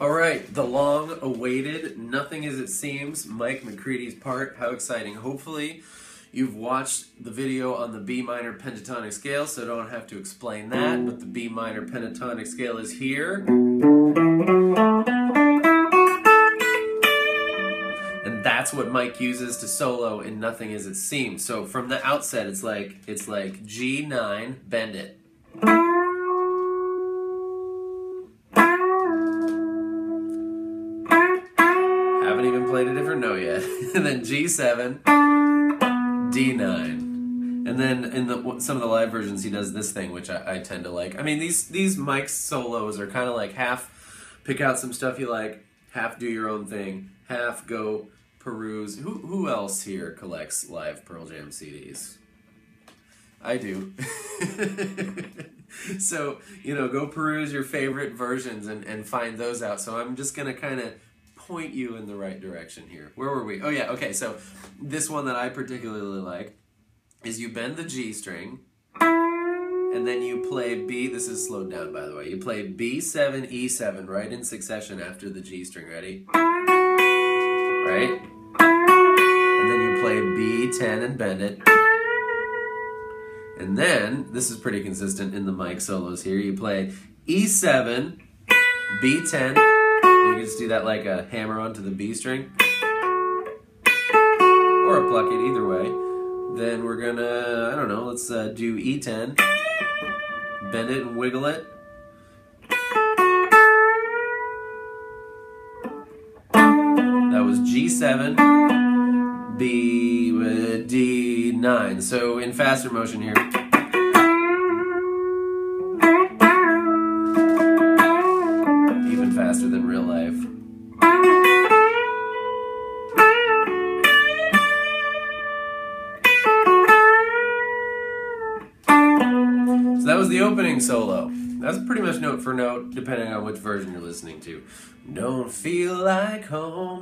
All right, the long-awaited Nothing As It Seems, Mike McCready's part. How exciting. Hopefully you've watched the video on the B minor pentatonic scale, so don't have to explain that, but the B minor pentatonic scale is here. And that's what Mike uses to solo in Nothing As It Seems. So from the outset, it's like G9, bend it. Haven't even played a different note yet. And then G7, D9. And then in some of the live versions, he does this thing, which I tend to like. I mean, these Mike solos are kind of like half pick out some stuff you like, half do your own thing, half go peruse. Who else here collects live Pearl Jam CDs? I do. So, you know, go peruse your favorite versions and find those out. So I'm just going to kind of point you in the right direction here. Where were we? Oh yeah, okay, so this one that I particularly like is you bend the G string, and then you play B, this is slowed down by the way, you play B7, E7 right in succession after the G string, ready? Right? And then you play B10 and bend it. And then, this is pretty consistent in the Mike solos here, you play E7, B10, you can just do that like a hammer onto the B string, or a pluck it, either way. Then we're gonna, I don't know, let's do E10, bend it and wiggle it. That was G7, B, D9. So in faster motion here. Even faster than real life. So that was the opening solo. That's pretty much note for note, depending on which version you're listening to. Don't feel like home.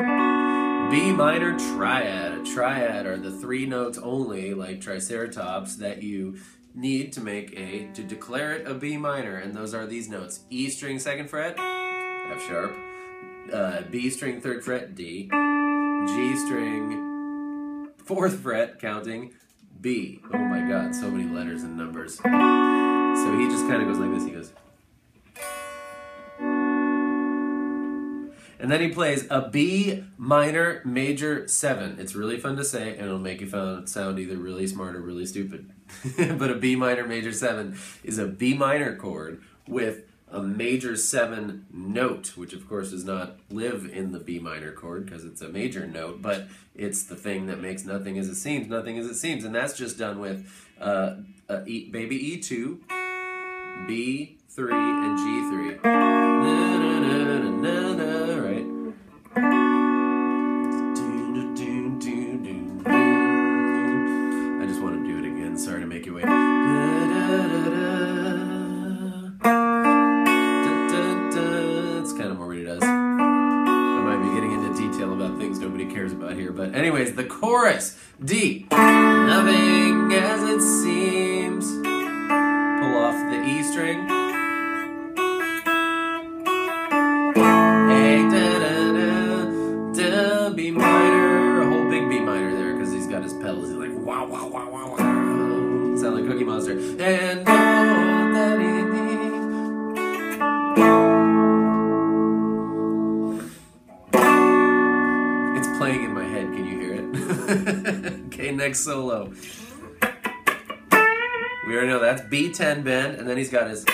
B minor triad. A triad are the three notes only, like triceratops, that you need to make to declare it a B minor, and those are these notes. E string 2nd fret, F sharp, B string 3rd fret, D, G string 4th fret, counting, B. Oh my god, so many letters and numbers. So he just kind of goes like this, he goes. And then he plays a B minor major 7. It's really fun to say, and it'll make you sound either really smart or really stupid. But a B minor major 7 is a B minor chord with a major 7 note, which of course does not live in the B minor chord because it's a major note, but it's the thing that makes Nothing As It Seems, Nothing As It Seems. And that's just done with baby E2, B3, and G3. Na, na, na, na, na, na, right? I just want to do it again. Sorry to make you wait. It's kind of more what he does. I might be getting into detail about things nobody cares about here, but anyways, the chorus. D. Nothing as it seems. Pull off the E string. A da da da, da B minor, a whole big B minor there because he's got his pedals. He's like wow wow wow wow wow. Sound like Cookie Monster. And oh, that he. It's playing in my head. Can you hear it? Okay, next solo. We already know that's B10 bend, and then he's got his,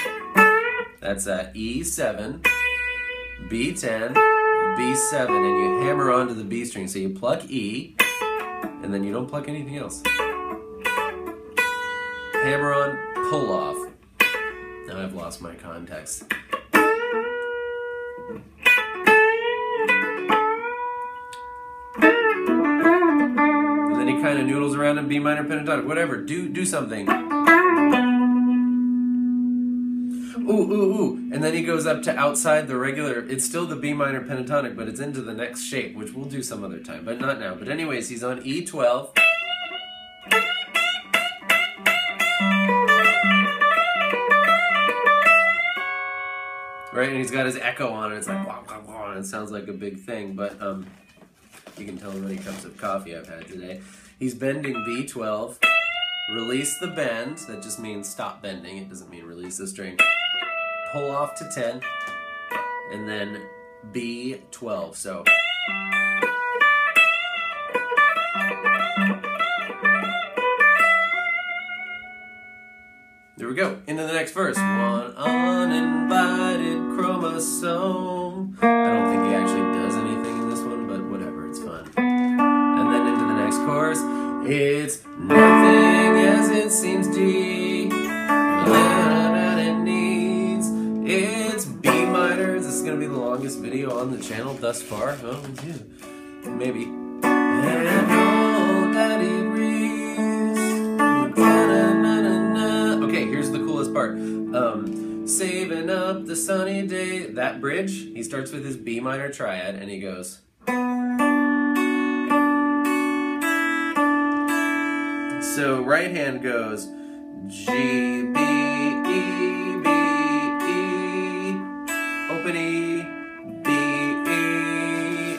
that's E7, B10, B7, and you hammer onto the B string. So you pluck E, and then you don't pluck anything else. Hammer on, pull off. Now I've lost my context. And then he kind of noodles around in B minor pentatonic, whatever, do something. Ooh, ooh, ooh. And then he goes up to outside the regular, it's still the B minor pentatonic, but it's into the next shape, which we'll do some other time, but not now. But anyways, he's on E12. right? And he's got his echo on, and it's like blah, blah, blah, and it sounds like a big thing, but you can tell by the cups of coffee I've had today. He's bending B12, release the bend, that just means stop bending, it doesn't mean release the string, pull off to 10, and then B12, so... There we go, into the next verse. One uninvited chromosome. I don't think he actually does anything in this one, but whatever, it's fun. And then into the next chorus. It's nothing as it seems deep, that it needs. It's B minor. This is gonna be the longest video on the channel thus far. Oh, yeah, maybe. And all that it saving up the sunny day. That bridge, he starts with his B minor triad and he goes. So right hand goes G, B, E, B, E, open E, B, E,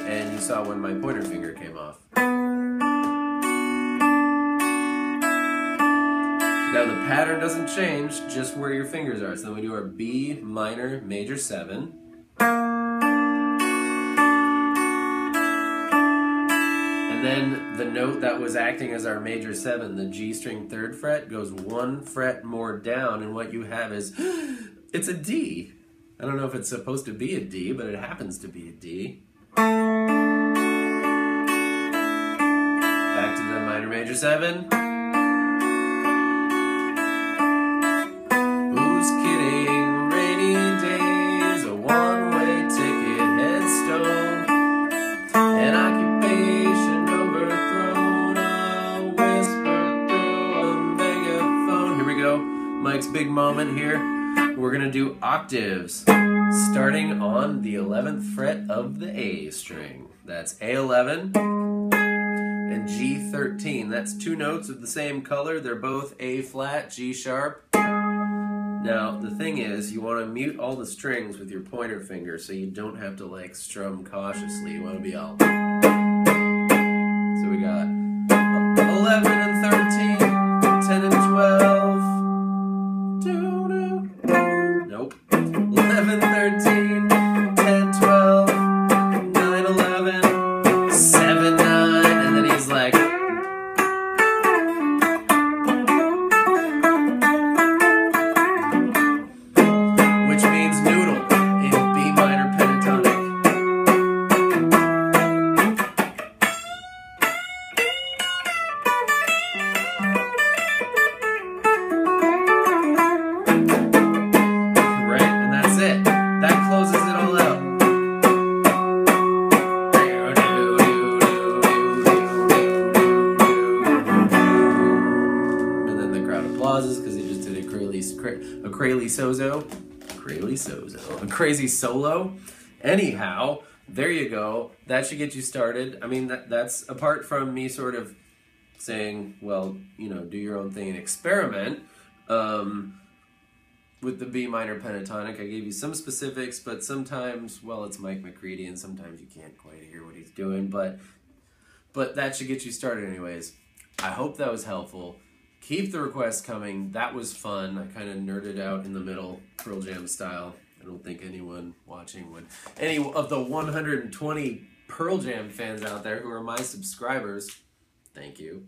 and you saw when my pointer finger came off. Now the pattern doesn't change, just where your fingers are. So then we do our B minor major 7. And then the note that was acting as our major 7, the G string 3rd fret, goes one fret more down, and what you have is, it's a D. I don't know if it's supposed to be a D, but it happens to be a D. Back to the minor major 7. Mike's big moment here. We're gonna do octaves, starting on the 11th fret of the A string. That's A11 and G13. That's two notes of the same color. They're both A flat, G sharp. Now, the thing is, you wanna mute all the strings with your pointer finger so you don't have to like strum cautiously. You wanna be all. So we got 11 and 13, 10 and 12. Nope. 11, 13, 10, 12, 9, 11, 7, 9, and then he's like... Which means noodle in B minor pentatonic. A crazy solo. Anyhow, there you go. That should get you started. I mean, that's apart from me sort of saying, well, you know, do your own thing and experiment. With the B minor pentatonic, I gave you some specifics, but sometimes, well, it's Mike McCready, and sometimes you can't quite hear what he's doing, but that should get you started anyways. I hope that was helpful. Keep the requests coming. That was fun. I kind of nerded out in the middle, Pearl Jam style. I don't think anyone watching would. Any of the 120 Pearl Jam fans out there who are my subscribers, thank you,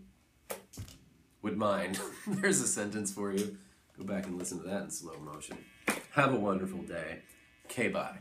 would mind. There's a sentence for you. Go back and listen to that in slow motion. Have a wonderful day. Okay, bye.